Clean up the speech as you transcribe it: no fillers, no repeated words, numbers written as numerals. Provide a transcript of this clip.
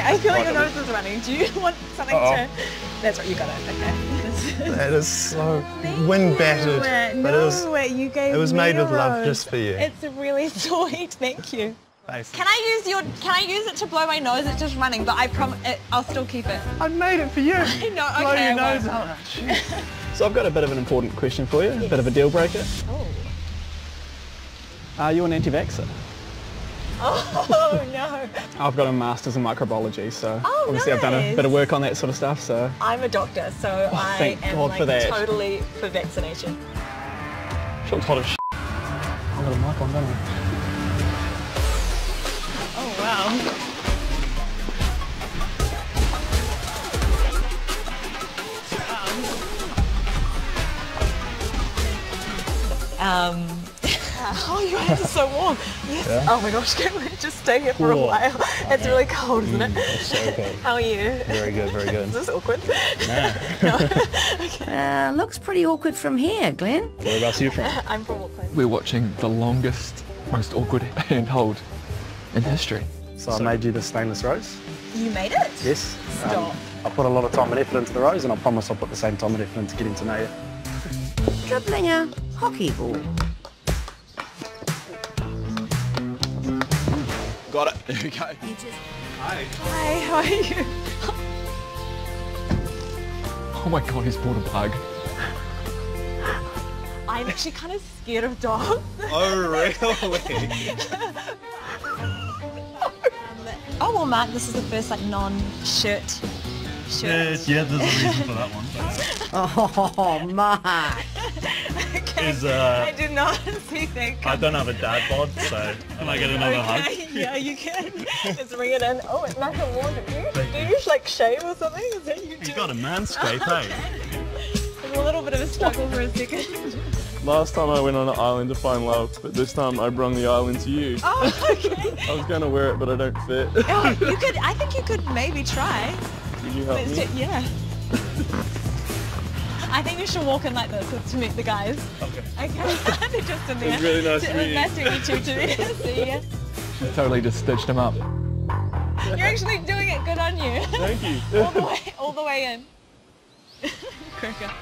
Okay, I feel like your nose is running. Do you want something to... That's right, you got it. Okay. That is so wind-battered. It was made with love just for you. It's really sweet, thank you. Can I use your? Can I use it to blow my nose? It's just running, but I promise I'll still keep it. I made it for you. I know. Okay, blow your nose out. So I've got a bit of an important question for you. Yes. A bit of a deal breaker. Oh. Are you an anti-vaxxer? Oh no. I've got a master's in microbiology, so obviously I've done a bit of work on that sort of stuff. So I'm a doctor, so I am totally for vaccination. Sean's hot as shit. I've got a mic on, don't I? Wow. Oh, your hands are so warm. Yes. Yeah. Oh my gosh, can we just stay here for a while? It's really cold, isn't it? It's so cold. How are you? Very good, very good. Is this awkward? No. Okay. Looks pretty awkward from here, Glenn. Whereabouts are you from? I'm from Auckland. We're watching the longest, most awkward handhold in history. So I made you the stainless rose. You made it? Yes. Stop. I put a lot of time and effort into the rose, and I promise I'll put the same time and effort into getting to know you. Dribbling a hockey ball. Got it. There we go. Hi. Hi, how are you? Oh my god, he's bought a bug. I'm actually kind of scared of dogs. Oh, really? Oh, well, Mark, this is the first, like, non-shirt. Yeah, there's a reason for that one. Oh, Mark. Okay, I did not see that. I don't have a dad bod, so can I get another hug? Yeah, you can. Just ring it in. Oh, it's not a warm. Do you, like, shave or something? Is that you do? You've got a manscape, eh? There's a little bit of a struggle for a second. Last time I went on an island to find love, but this time I brung the island to you. Oh, okay. I was going to wear it, but I don't fit. Oh, you could, I think you could maybe try. Could you help me? Yeah. I think you should walk in like this to meet the guys. Okay. Okay, they're just in there. It's really nice to meet you. Nice to meet you too. See ya. You totally just stitched him up. You're actually doing it, good on you. Thank you. All the way in. Cricket.